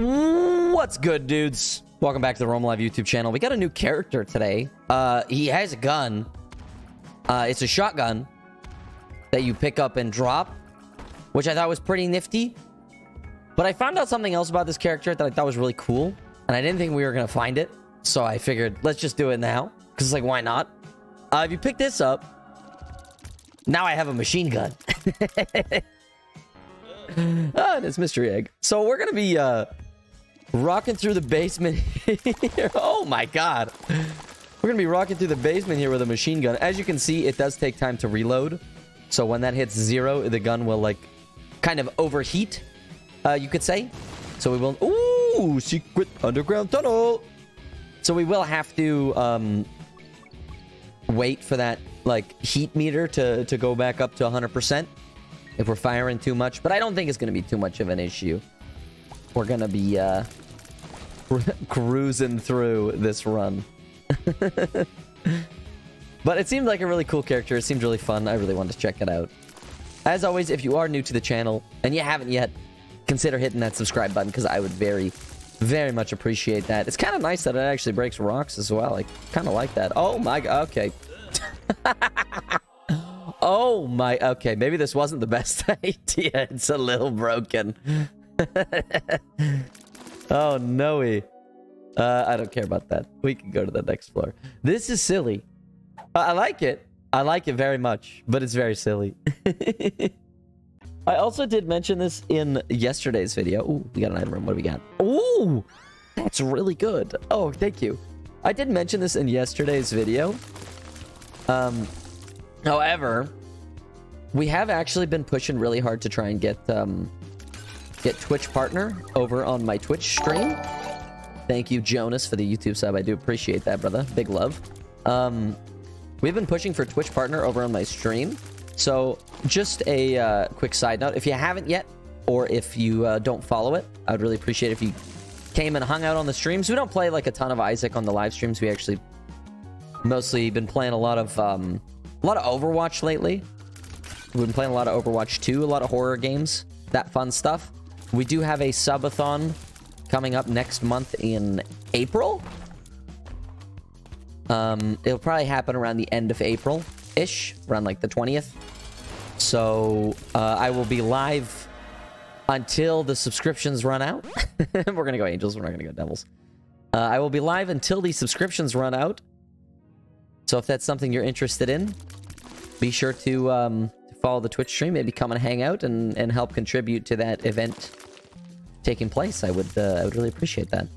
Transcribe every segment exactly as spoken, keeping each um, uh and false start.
What's good, dudes? Welcome back to the Rome Live YouTube channel. We got a new character today. Uh, he has a gun. Uh, it's a shotgun that you pick up and drop, which I thought was pretty nifty. But I found out something else about this character that I thought was really cool, and I didn't think we were going to find it. So I figured, let's just do it now, because it's like, why not? Uh, if you pick this up, now I have a machine gun. Ah, and it's mystery egg. So we're going to be uh, rocking through the basement here. Oh, my God. We're going to be rocking through the basement here with a machine gun. As you can see, it does take time to reload. So when that hits zero, the gun will, like, kind of overheat, uh, you could say. So we will... Ooh, secret underground tunnel. So we will have to um, wait for that, like, heat meter to, to go back up to one hundred percent. If we're firing too much, but I don't think it's going to be too much of an issue. We're going to be uh, cruising through this run. But it seemed like a really cool character. It seemed really fun. I really wanted to check it out. As always, if you are new to the channel and you haven't yet, consider hitting that subscribe button, because I would very, very much appreciate that. It's kind of nice that it actually breaks rocks as well. I kind of like that. Oh my God. Okay. Oh my, okay, maybe this wasn't the best idea. It's a little broken. Oh, no-y. Uh, I don't care about that. We can go to the next floor. This is silly. Uh, I like it. I like it very much, but it's very silly. I also did mention this in yesterday's video. Ooh, we got an item room. What do we got? Ooh, that's really good. Oh, thank you. I did mention this in yesterday's video. Um... However, we have actually been pushing really hard to try and get um, get Twitch partner over on my Twitch stream. Thank you, Jonas, for the YouTube sub. I do appreciate that, brother. Big love. Um, we've been pushing for Twitch partner over on my stream. So just a uh, quick side note. If you haven't yet, or if you uh, don't follow it, I'd really appreciate it if you came and hung out on the streams. We don't play like a ton of Isaac on the live streams. We actually mostly been playing a lot of... Um, A lot of Overwatch lately. We've been playing a lot of Overwatch two, a lot of horror games, that fun stuff. We do have a subathon coming up next month in April. Um, it'll probably happen around the end of April-ish, around like the twentieth. So uh, I will be live until the subscriptions run out. We're going to go Angels, we're not going to go Devils. Uh, I will be live until the subscriptions run out. So if that's something you're interested in, be sure to um, follow the Twitch stream. Maybe come and hang out and, and help contribute to that event taking place. I would uh, I would really appreciate that.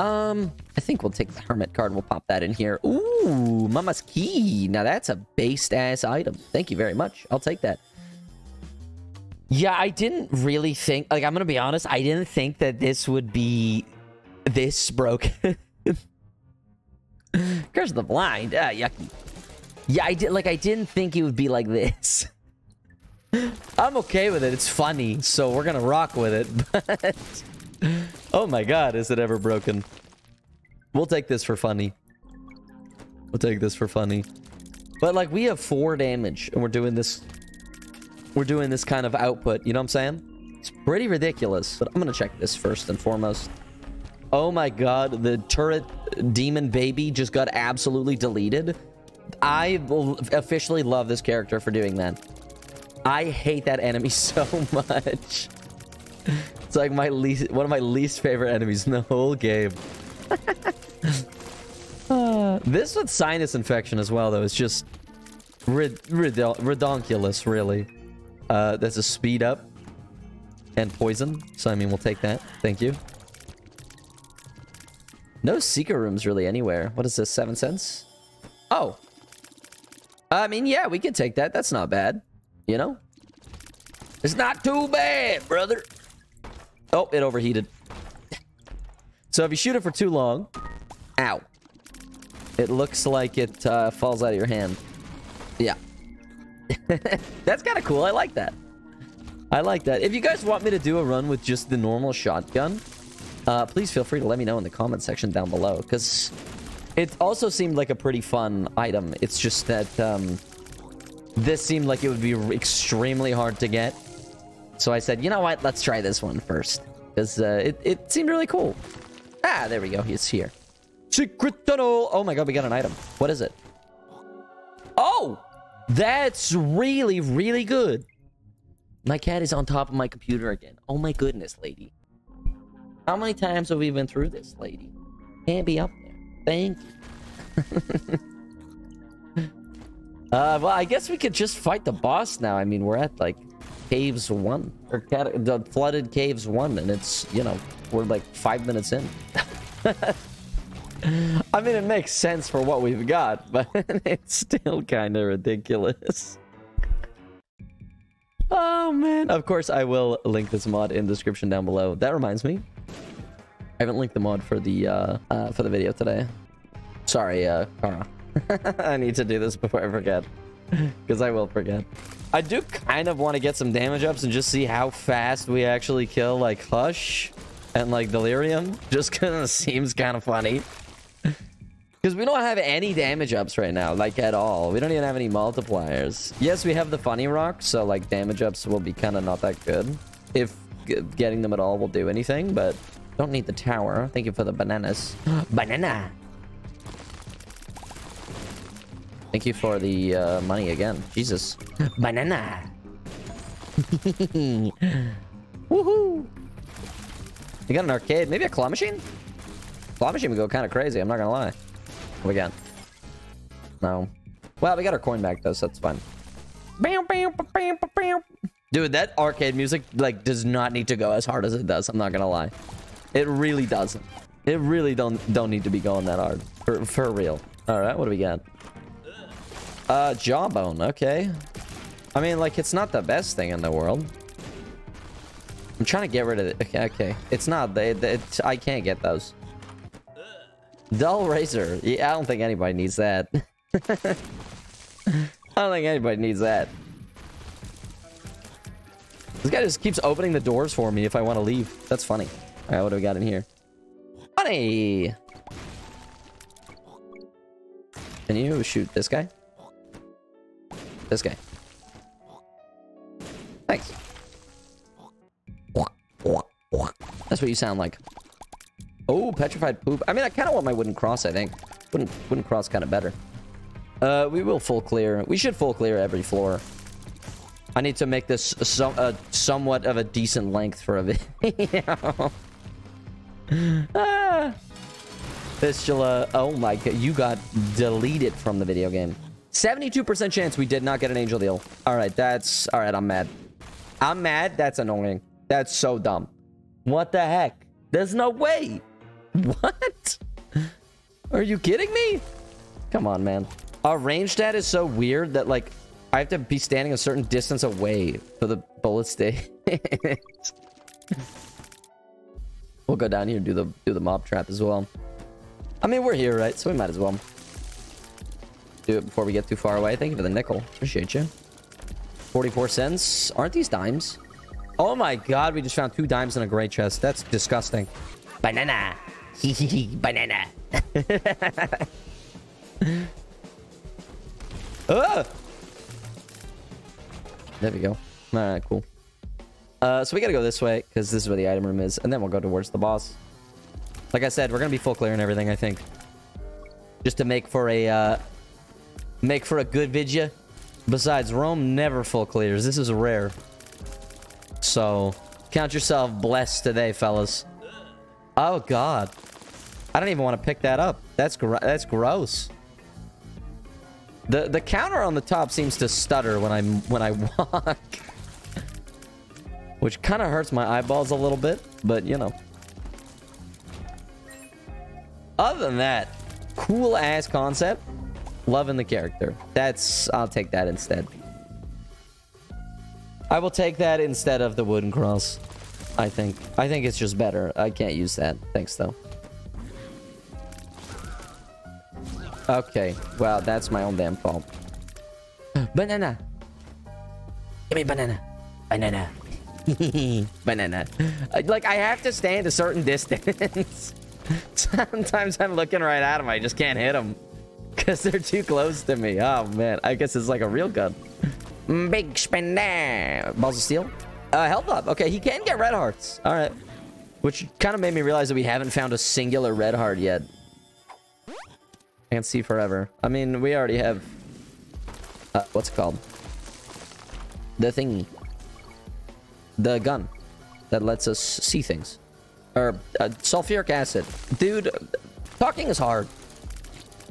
Um, I think we'll take the Hermit card. We'll pop that in here. Ooh, Mama's Key. Now that's a based-ass item. Thank you very much. I'll take that. Yeah, I didn't really think... Like, I'm going to be honest. I didn't think that this would be this broken. Curse of the Blind. Ah, yucky. Yeah, I did. Like, I didn't think it would be like this. I'm okay with it. It's funny, so we're gonna rock with it. But oh my God, is it ever broken? We'll take this for funny. We'll take this for funny. But like, we have four damage, and we're doing this. We're doing this kind of output. You know what I'm saying? It's pretty ridiculous. But I'm gonna check this first and foremost. Oh my God, the turret demon baby just got absolutely deleted. I officially love this character for doing that. I hate that enemy so much. It's like my least, one of my least favorite enemies in the whole game. uh, this with sinus infection as well, though, is just rid rid ridonkulous, really. Uh, that's a speed up and poison. So, I mean, we'll take that. Thank you. No secret rooms really anywhere. What is this? Seven cents? Oh. I mean, yeah, we can take that. That's not bad. You know? It's not too bad, brother. Oh, it overheated. So if you shoot it for too long... Ow. It looks like it uh, falls out of your hand. Yeah. That's kind of cool. I like that. I like that. If you guys want me to do a run with just the normal shotgun... Uh, please feel free to let me know in the comment section down below, because it also seemed like a pretty fun item. It's just that um, this seemed like it would be extremely hard to get. So I said, you know what? Let's try this one first. because uh, it, it seemed really cool. Ah, there we go. He's here. Secret tunnel. Oh my god, we got an item. What is it? Oh, that's really, really good. My cat is on top of my computer again. Oh my goodness, lady. How many times have we been through this, lady? Can't be up there. Thank you. Uh, well, I guess we could just fight the boss now. I mean, we're at, like, Caves one. Or cat the Flooded Caves one, and it's, you know, we're, like, five minutes in. I mean, it makes sense for what we've got, but it's still kind of ridiculous. Oh, man. Of course, I will link this mod in the description down below. That reminds me. I haven't linked the mod for the, uh, uh, for the video today. Sorry, uh, Kara. I need to do this before I forget, because I will forget. I do kind of want to get some damage ups and just see how fast we actually kill, like, Hush and, like, Delirium. Just kind of seems kind of funny. Because we don't have any damage ups right now, like, at all. We don't even have any multipliers. Yes, we have the funny rock, so, like, damage ups will be kind of not that good. If getting them at all will do anything, but don't need the tower. Thank you for the bananas. Banana! Thank you for the uh, money again. Jesus. Banana! Woohoo! You got an arcade. Maybe a claw machine? Claw machine would go kind of crazy. I'm not gonna lie. What we got? No. Well, we got our coin back, though, so that's fine. Dude, that arcade music, like, does not need to go as hard as it does. I'm not gonna lie. It really doesn't. It really don't don't need to be going that hard. For, for real. Alright, what do we got? Uh, jawbone, okay. I mean, like, it's not the best thing in the world. I'm trying to get rid of it. Okay, okay. It's not. They, they, it's, I can't get those. Dull razor. Yeah, I don't think anybody needs that. I don't think anybody needs that. This guy just keeps opening the doors for me if I want to leave. That's funny. Alright, what do we got in here? Money! Can you shoot this guy? This guy. Thanks. That's what you sound like. Oh, petrified poop. I mean, I kind of want my wooden cross, I think. Wooden, wooden cross kind of better. Uh, we will full clear. We should full clear every floor. I need to make this so, uh, somewhat of a decent length for a video. Ah. Fistula. Oh my god. You got deleted from the video game. seventy-two percent chance we did not get an angel deal. All right, that's... All right, I'm mad. I'm mad. That's annoying. That's so dumb. What the heck? There's no way. What? Are you kidding me? Come on, man. Our range stat is so weird that, like, I have to be standing a certain distance away for the bullets to hit. We'll go down here and do the, do the mob trap as well. I mean, we're here, right? So we might as well. Do it before we get too far away. Thank you for the nickel. Appreciate you. forty-four cents. Aren't these dimes? Oh my god, we just found two dimes in a gray chest. That's disgusting. Banana. Banana. Ah! There we go. Alright, cool. Uh, so we gotta go this way, because this is where the item room is. And then we'll go towards the boss. Like I said, we're gonna be full clear and everything, I think. Just to make for a... Uh, Make for a good vidya. Besides, Rome never full clears. This is rare. So, count yourself blessed today, fellas. Oh, God. I don't even want to pick that up. That's gr that's gross. The the counter on the top seems to stutter when I when I walk. Which kind of hurts my eyeballs a little bit, but you know. Other than that, cool ass concept. Loving the character. That's... I'll take that instead. I will take that instead of the wooden cross. I think. I think it's just better. I can't use that. Thanks, though. Okay. Well, that's my own damn fault. Banana! Give me banana. Banana. Banana. Like, I have to stand a certain distance. Sometimes I'm looking right at him. I just can't hit him. Because they're too close to me. Oh, man. I guess it's like a real gun. Big spender. Balls of steel. Uh, health up. Okay, he can get red hearts. All right. Which kind of made me realize that we haven't found a singular red heart yet. Can't see forever. I mean, we already have... Uh, what's it called? The thingy. The gun. That lets us see things. Or, uh, sulfuric acid. Dude, talking is hard.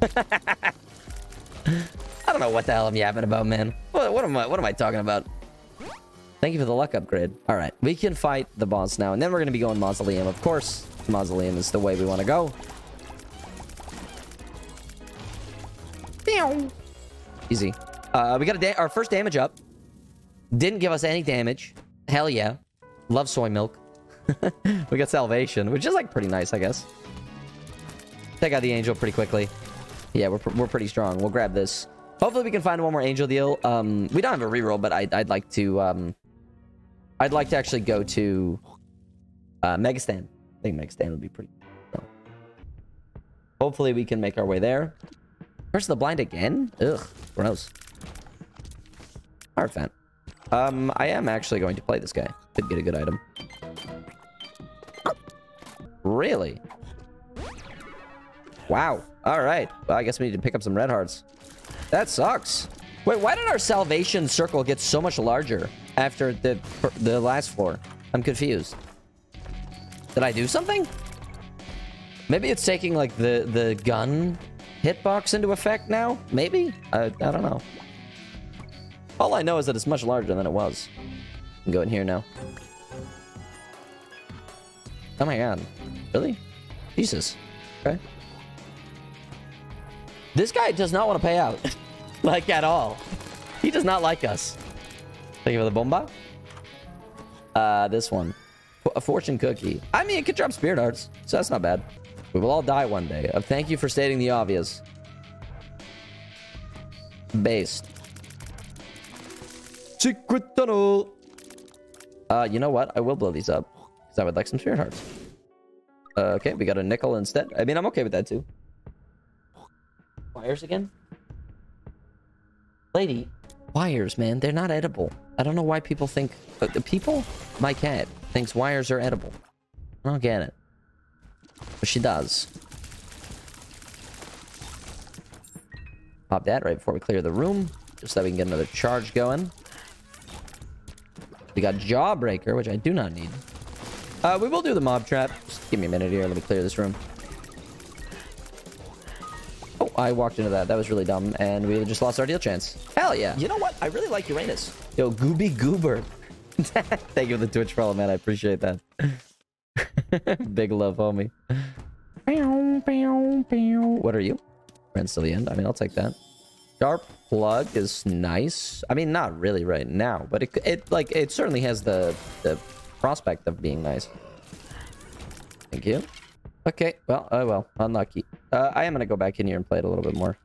I don't know what the hell I'm yapping about, man. What, what am I, what am I talking about? Thank you for the luck upgrade. All right, we can fight the boss now, and then we're going to be going Mausoleum. Of course, Mausoleum is the way we want to go. Easy. Uh, we got a da our first damage up. Didn't give us any damage. Hell yeah. Love soy milk. We got Salvation, which is, like, pretty nice, I guess. Take out the Angel pretty quickly. Yeah, we're, pr we're pretty strong. We'll grab this. Hopefully, we can find one more Angel deal. Um, we don't have a reroll, but I'd, I'd like to... Um, I'd like to actually go to uh, Mega Satan. I think Mega Satan would be pretty cool. Hopefully we can make our way there. Curse of the Blind again? Ugh, gross. Hard fan. Um, I am actually going to play this guy. Could get a good item. Really? Wow. All right. Well, I guess we need to pick up some red hearts. That sucks. Wait, why did our Salvation circle get so much larger after the the last floor? I'm confused. Did I do something? Maybe it's taking, like, the, the gun hitbox into effect now? Maybe? I, I don't know. All I know is that it's much larger than it was. I can go in here now. Oh my god. Really? Jesus. Okay. This guy does not want to pay out. Like, at all. He does not like us. Thank you for the bomba. Uh, this one. A fortune cookie. I mean, it could drop spirit hearts, so that's not bad. We will all die one day. Uh, thank you for stating the obvious. Based. Secret tunnel. Uh, you know what? I will blow these up. Because I would like some spirit hearts. Uh, okay, we got a nickel instead. I mean, I'm okay with that, too. Wires again? Lady. Wires, man. They're not edible. I don't know why people think... Uh, people? My cat thinks wires are edible. I don't get it. But she does. Pop that right before we clear the room. Just so that we can get another charge going. We got Jawbreaker, which I do not need. Uh, we will do the mob trap. Just give me a minute here. Let me clear this room. Oh, I walked into that. That was really dumb. And we just lost our deal chance. Hell yeah. You know what? I really like Uranus. Yo, Gooby Goober. Thank you for the Twitch follow, man. I appreciate that. Big love, homie. What are you? Friends till the end. I mean, I'll take that. Sharp plug is nice. I mean, not really right now, but it, it like, it certainly has the, the prospect of being nice. Thank you. Okay, well, oh well, unlucky. Uh, I am gonna go back in here and play it a little bit more.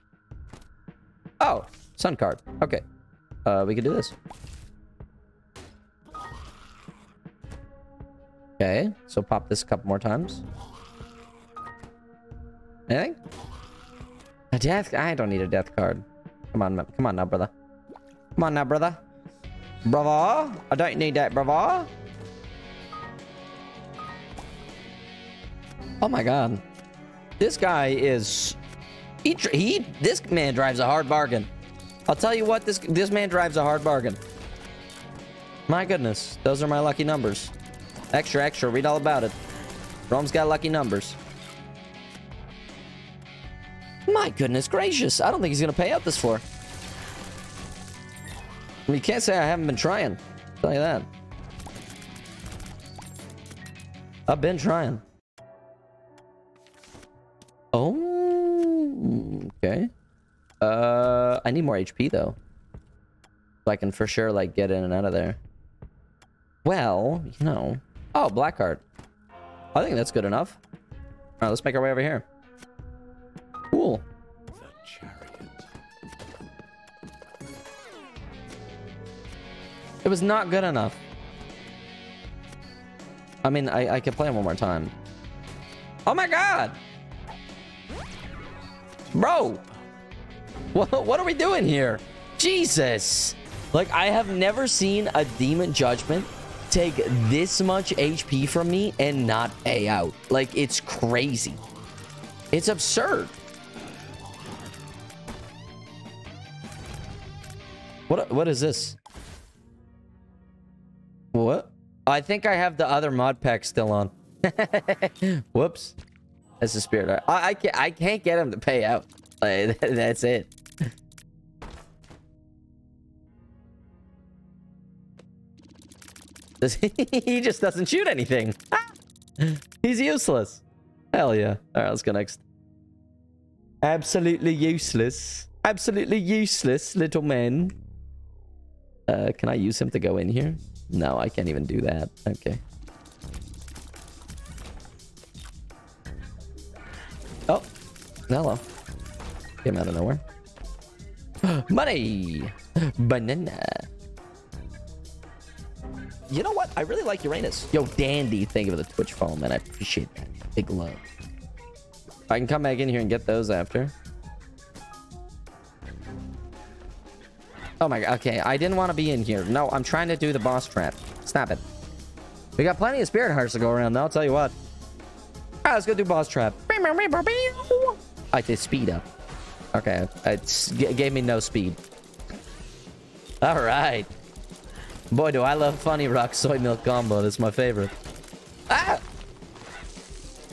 Oh, sun card. Okay, uh, we can do this. Okay, so pop this a couple more times. Anything? A death? I don't need a death card. Come on, come on now, brother. Come on now, brother. Brother, I don't need that, brother. Oh my god. This guy is... He, he... This man drives a hard bargain. I'll tell you what, this this man drives a hard bargain. My goodness. Those are my lucky numbers. Extra, extra. Read all about it. Rome's got lucky numbers. My goodness gracious. I don't think he's going to pay out this floor. I mean, you can't say I haven't been trying. I'll tell you that. I've been trying. Oh, okay. Uh, I need more H P though, so I can for sure like get in and out of there. Well, you know. Oh, black card. I think that's good enough. All right, let's make our way over here. Cool. The chariot. It was not good enough. I mean, I I could play him one more time. Oh my god. Bro, what, what are we doing here? Jesus. Like, I have never seen a demon judgment take this much H P from me and not A out. Like, it's crazy. It's absurd. What, what is this? What? I think I have the other mod pack still on. Whoops. That's the spirit. I, I, can't, I can't get him to pay out. Like, that's it. Does he, he just doesn't shoot anything. Ah! He's useless. Hell yeah. All right, let's go next. Absolutely useless. Absolutely useless, little man. Uh, can I use him to go in here? No, I can't even do that. Okay. Oh. Hello. Came out of nowhere. Money! Banana. You know what? I really like Uranus. Yo, Dandy, thank you for the Twitch follow, man. I appreciate that. Big love. I can come back in here and get those after. Oh my god. Okay, I didn't want to be in here. No, I'm trying to do the boss trap. Stop it. We got plenty of spirit hearts to go around, though. I'll tell you what. All right, let's go do boss trap. I did speed up. Okay, it gave me no speed. All right. Boy, do I love Funny Rock soy milk combo. That's my favorite. Ah!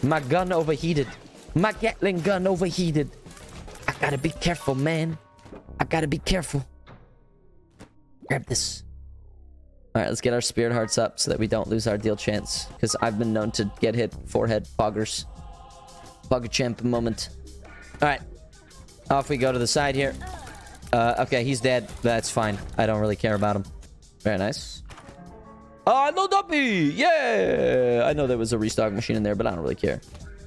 My gun overheated. My Gatling gun overheated. I gotta be careful, man. I gotta be careful. Grab this. Alright, let's get our spirit hearts up so that we don't lose our deal chance. Because I've been known to get hit forehead poggers. Pogger champ moment. Alright. Off we go to the side here. Uh, okay, he's dead. That's fine. I don't really care about him. Very nice. Oh, Lil Dumpy! Yeah! I know there was a restock machine in there, but I don't really care.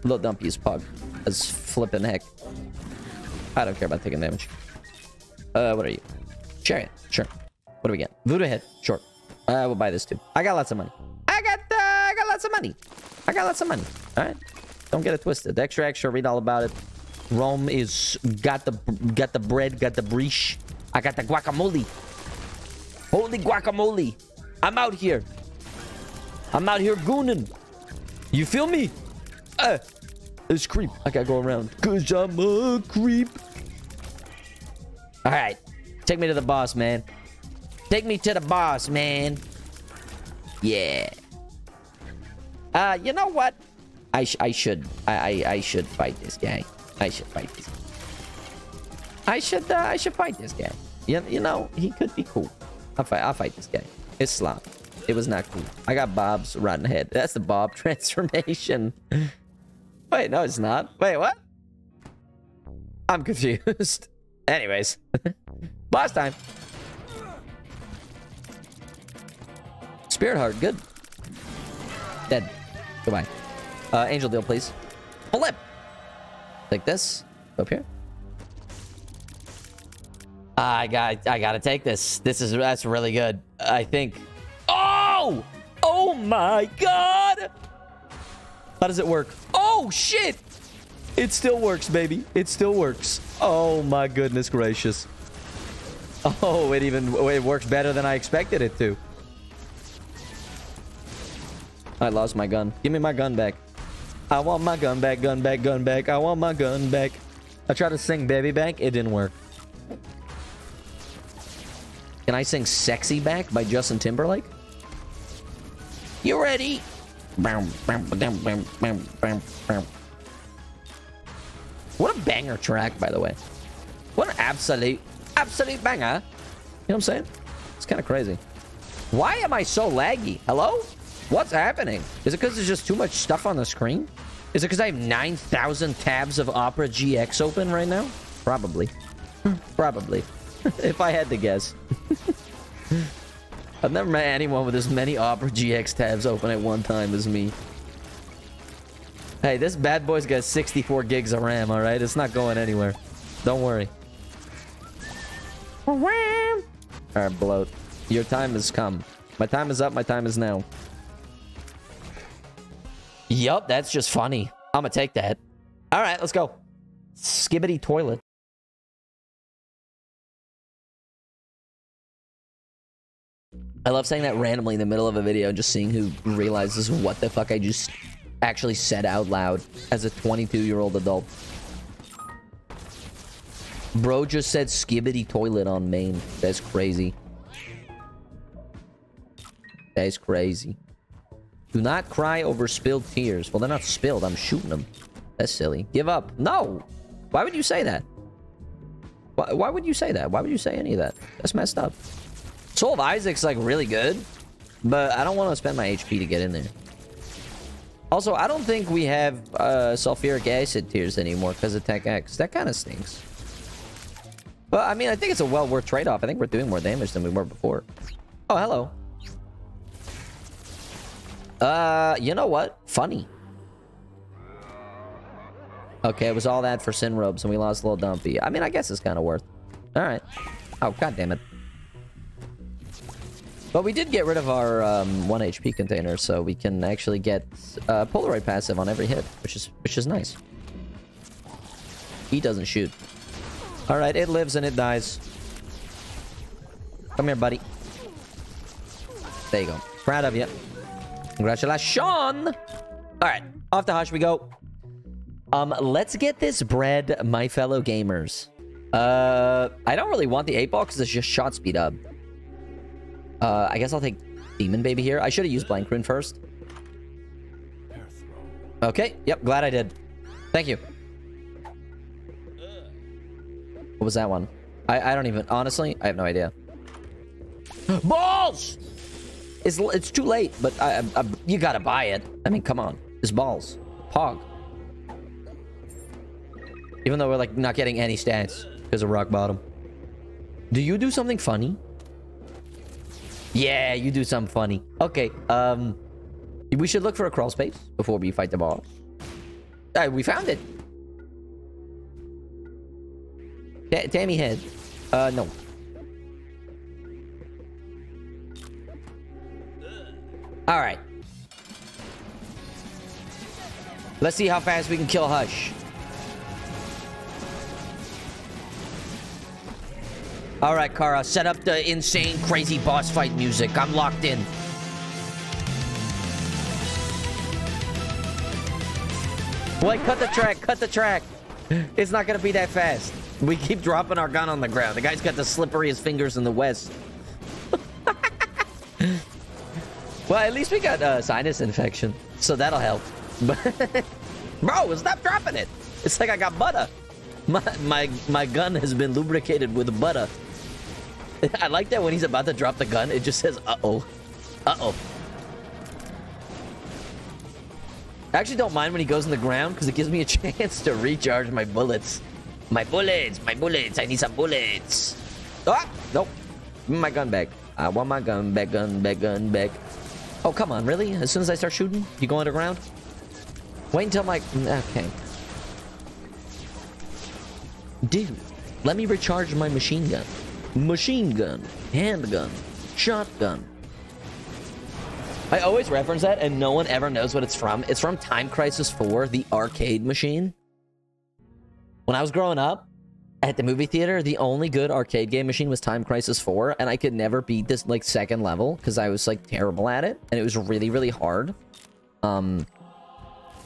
Lil Dumpy is pug. That's flippin' heck. I don't care about taking damage. Uh, what are you? Chariot. Sure. What do we get? Voodoo head. Sure. I will buy this too. I got lots of money. I got, uh, I got lots of money. I got lots of money. Alright. Don't get it twisted. Extra, extra. Read all about it. Rome is... Got the... Got the bread. Got the breach. I got the guacamole. Holy guacamole. I'm out here. I'm out here gooning. You feel me? Uh, it's creep. I gotta go around. Cause I'm a creep. Alright. Take me to the boss, man. Take me to the boss, man. Yeah. Uh, you know what? I, sh I should. I, I I should fight this guy. I should fight this guy. I should, uh, I should fight this guy. You, you know, he could be cool. I'll fight, I'll fight this guy. It's slop. It was not cool. I got Bob's rotten head. That's the Bob transformation. Wait, no, it's not. Wait, what? I'm confused. Anyways. Boss time. Spirit heart. Good. Dead. Goodbye. Uh, angel deal, please. Flip. Like this. Up here. I got, I gotta take this. This is, that's really good. I think. Oh! Oh my god! How does it work? Oh shit! It still works, baby. It still works. Oh my goodness gracious. Oh, it even, it works better than I expected it to. I lost my gun. Give me my gun back. I want my gun back, gun back, gun back. I want my gun back. I tried to sing baby back. It didn't work. Can I sing Sexy Back by Justin Timberlake? You ready? What a banger track, by the way. What an absolute, absolute banger. You know what I'm saying? It's kind of crazy. Why am I so laggy? Hello? What's happening? Is it because there's just too much stuff on the screen? Is it because I have nine thousand tabs of Opera G X open right now? Probably. Probably. If I had to guess. I've never met anyone with as many Opera G X tabs open at one time as me. Hey, this bad boy's got sixty-four gigs of RAM, alright? It's not going anywhere. Don't worry. Alright, bloat. Your time has come. My time is up, my time is now. Yup, that's just funny. I'ma take that. Alright, let's go. Skibbity toilet. I love saying that randomly in the middle of a video and just seeing who realizes what the fuck I just actually said out loud as a twenty-two-year-old adult. Bro just said skibbity toilet on main. That's crazy. That is crazy. Do not cry over spilled tears. Well, they're not spilled. I'm shooting them. That's silly. Give up. No! Why would you say that? Why, why would you say that? Why would you say any of that? That's messed up. Soul of Isaac's, like, really good. But I don't want to spend my H P to get in there. Also, I don't think we have uh, sulfuric acid tiers anymore because of Tech X. That kind of stinks. But, I mean, I think it's a well-worth trade-off. I think we're doing more damage than we were before. Oh, hello. Uh, you know what? Funny. Okay, it was all that for Sin Robes, and we lost a little Dumpy. I mean, I guess it's kind of worth. All right. Oh, god damn it. But we did get rid of our um, one H P container, so we can actually get uh, Polaroid passive on every hit, which is which is nice. He doesn't shoot. All right, it lives and it dies. Come here, buddy. There you go. Proud of you. Congratulations! All right, off the Hush we go. Um, let's get this bread, my fellow gamers. Uh, I don't really want the eight ball because it's just shot speed up. Uh, I guess I'll take Demon Baby here. I should have used Blank Rune first. Okay, yep, glad I did. Thank you. What was that one? I, I don't even, honestly, I have no idea. Balls! It's, it's too late, but I, I, you gotta buy it. I mean, come on. It's balls. Pog. Even though we're, like, not getting any stats because of rock bottom. Do you do something funny? Yeah, you do something funny. Okay, um... we should look for a crawl space before we fight the boss. Right, we found it. Ta Tammy head. Uh, no. All right. Let's see how fast we can kill Hush. All right, Kara, set up the insane, crazy boss fight music. I'm locked in. Wait, cut the track, cut the track. It's not gonna be that fast. We keep dropping our gun on the ground. The guy's got the slipperiest fingers in the West. Well, at least we got a uh, sinus infection, so that'll help. Bro, stop dropping it. It's like I got butter. My, my, my gun has been lubricated with butter. I like that when he's about to drop the gun, it just says, uh-oh. Uh-oh. I actually don't mind when he goes in the ground because it gives me a chance to recharge my bullets. My bullets, my bullets, I need some bullets. Ah, nope. Give me my gun back. I want my gun back, gun back, gun back. Oh, come on, really? As soon as I start shooting, you go underground? Wait until my... Okay. Dude, let me recharge my machine gun. Machine gun. Handgun. Shotgun. I always reference that, and no one ever knows what it's from. It's from Time Crisis four, the arcade machine. When I was growing up, at the movie theater, the only good arcade game machine was Time Crisis four, and I could never beat this, like, second level, because I was, like, terrible at it, and it was really, really hard. Um,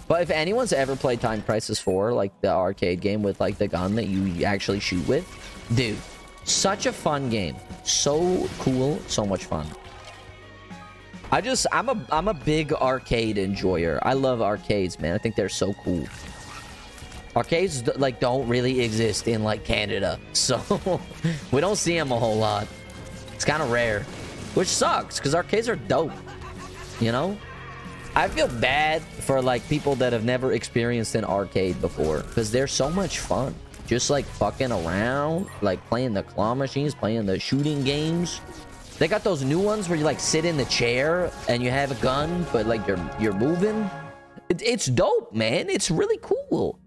but if anyone's ever played Time Crisis four, like, the arcade game with, like, the gun that you actually shoot with, dude, such a fun game. So cool, so much fun. I just, I'm a, I'm a big arcade enjoyer. I love arcades, man. I think they're so cool. Arcades, like, don't really exist in, like, Canada, so we don't see them a whole lot. It's kind of rare, which sucks, because arcades are dope, you know? I feel bad for, like, people that have never experienced an arcade before, because they're so much fun. Just, like, fucking around, like, playing the claw machines, playing the shooting games. They got those new ones where you, like, sit in the chair, and you have a gun, but, like, you're, you're moving. It, it's dope, man. It's really cool.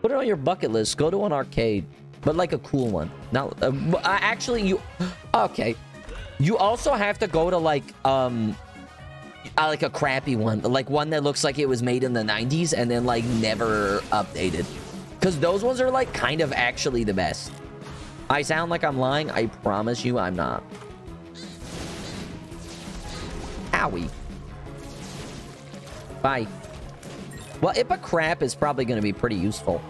Put it on your bucket list. Go to an arcade, but like a cool one. Now, uh, actually, you okay? You also have to go to like um, uh, like a crappy one, like one that looks like it was made in the nineties and then like never updated, because those ones are like kind of actually the best. I sound like I'm lying. I promise you, I'm not. Owie. Bye. Well, I P A crap is probably going to be pretty useful.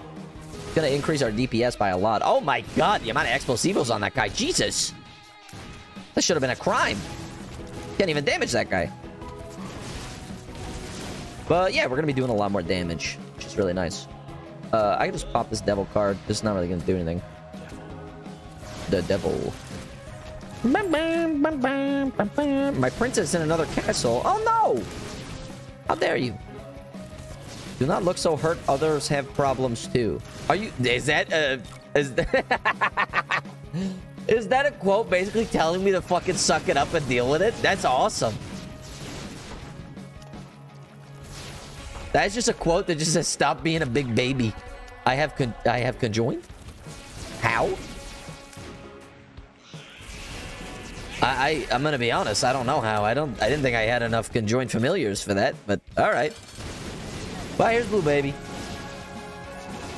It's going to increase our D P S by a lot. Oh my god, the amount of explosivos on that guy. Jesus. This should have been a crime. Can't even damage that guy. But yeah, we're going to be doing a lot more damage, which is really nice. Uh, I can just pop this devil card. This is not really going to do anything. The devil. My princess in another castle. Oh no! How dare you? Do not look so hurt. Others have problems too. Are you? Is that a? Is that? Is that a quote basically telling me to fucking suck it up and deal with it? That's awesome. That's just a quote that just says, "Stop being a big baby." I have con I have conjoined. How? I, I I'm gonna be honest. I don't know how. I don't. I didn't think I had enough conjoined familiars for that. But all right. Well, here's Blue Baby.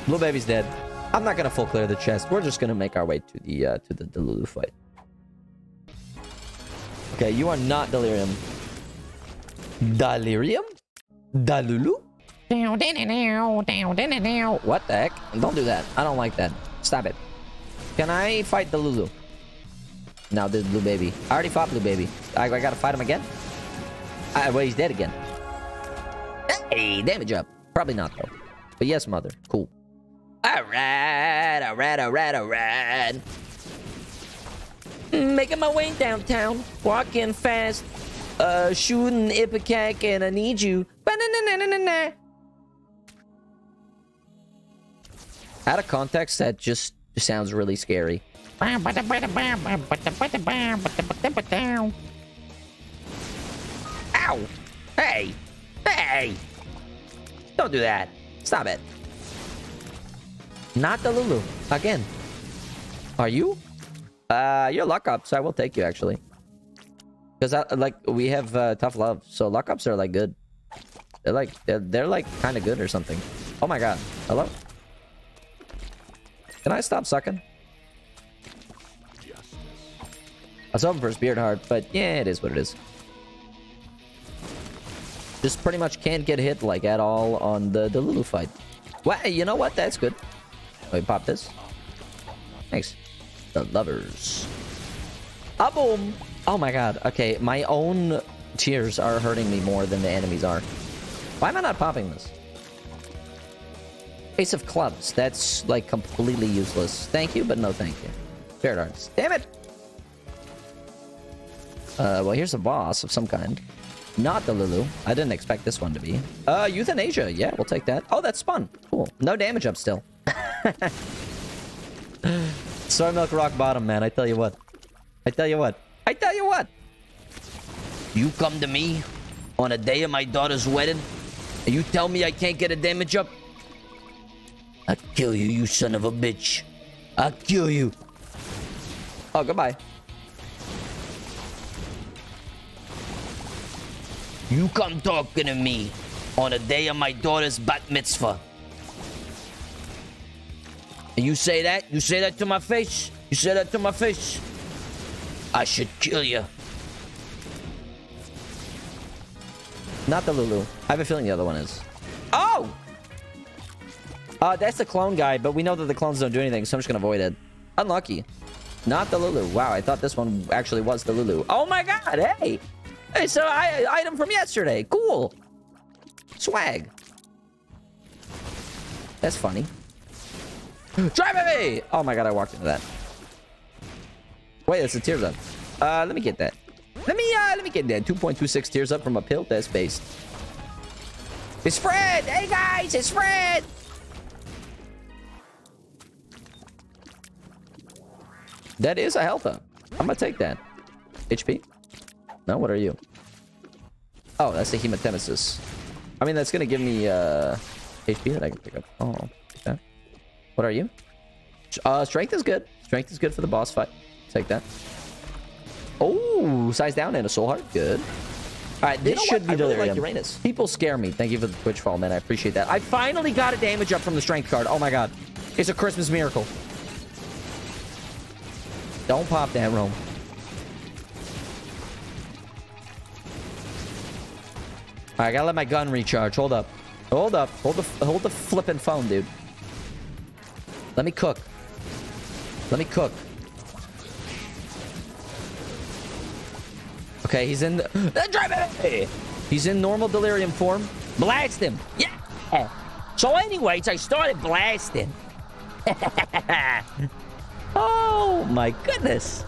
Blue Baby's dead. I'm not gonna full clear the chest. We're just gonna make our way to the uh, to the Delulu fight. Okay, you are not Delirium. Delirium? Delulu? What the heck? Don't do that. I don't like that. Stop it. Can I fight Delulu? No, this is Blue Baby. I already fought Blue Baby. I, I gotta fight him again? I, well, he's dead again. Hey, damage up. Probably not, though. But yes, mother. Cool. Alright, alright, alright, alright. Making my way downtown. Walking fast. Uh, shooting Ipecac and I need you. Ba-na-na-na-na-na. Out of context, that just sounds really scary. Ow! Hey! Hey! Don't do that. Stop it. Not the Lulu. Again. Are you? Uh, you're luck up, so I will take you, actually. Because, like, we have uh, tough love. So, luck ups are, like, good. They're, like, they're, they're like, kind of good or something. Oh, my God. Hello? Can I stop sucking? I was hoping for his beard heart, but yeah, it is what it is. Just pretty much can't get hit, like, at all on the, the Lulu fight. Well, you know what? That's good. Let me pop this. Thanks. The lovers. Ah, boom! Oh my god. Okay, my own tears are hurting me more than the enemies are. Why am I not popping this? Ace of clubs. That's, like, completely useless. Thank you, but no thank you. Fair darts. Damn it! Uh, well, here's a boss of some kind. Not the Lulu. I didn't expect this one to be. Uh, euthanasia. Yeah, we'll take that. Oh, that's fun. Cool. No damage up still. Soy milk rock bottom, man. I tell you what. I tell you what. I tell you what. You come to me on a day of my daughter's wedding, and you tell me I can't get a damage up? I'll kill you, you son of a bitch. I'll kill you. Oh, goodbye. You come talking to me on the day of my daughter's bat mitzvah. And you say that? You say that to my face? You say that to my face? I should kill you. Not the Lulu. I have a feeling the other one is. Oh! Uh, that's the clone guy, but we know that the clones don't do anything, so I'm just gonna avoid it. Unlucky. Not the Lulu. Wow, I thought this one actually was the Lulu. Oh my god, hey! Hey, so I item from yesterday. Cool. Swag. That's funny. Drive me! Oh my god, I walked into that. Wait, that's a tears up. Uh, let me get that. Let me, uh, let me get that. two point two six tears up from a pill. That's based. It's Fred! Hey guys, it's Fred! That is a health up. I'm gonna take that. H P? No, what are you? Oh, that's the hematemesis. I mean, that's gonna give me uh, H P that I can pick up. Oh, okay. What are you? Uh, strength is good. Strength is good for the boss fight. Take that. Oh, size down and a soul heart. Good. All right, this you know should what? be I really like Uranus. People scare me. Thank you for the Twitch fall, man. I appreciate that. I finally got a damage up from the strength card. Oh my god, it's a Christmas miracle. Don't pop that, Rome. Alright, I gotta let my gun recharge. Hold up. Hold up. Hold the hold the flippin' phone, dude. Let me cook. Let me cook. Okay, he's in the... He's in normal delirium form. Blast him! Yeah! So anyways, I started blasting. Oh my goodness.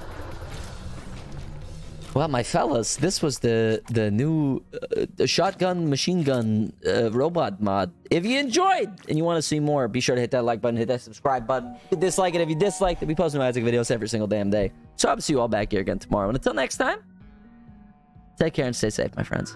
Well, my fellas, this was the the new uh, the shotgun machine gun uh, robot mod. If you enjoyed and you want to see more, be sure to hit that like button, hit that subscribe button. If you dislike it, if you dislike it, we post new Isaac videos every single damn day. So I'll see you all back here again tomorrow. And until next time, take care and stay safe, my friends.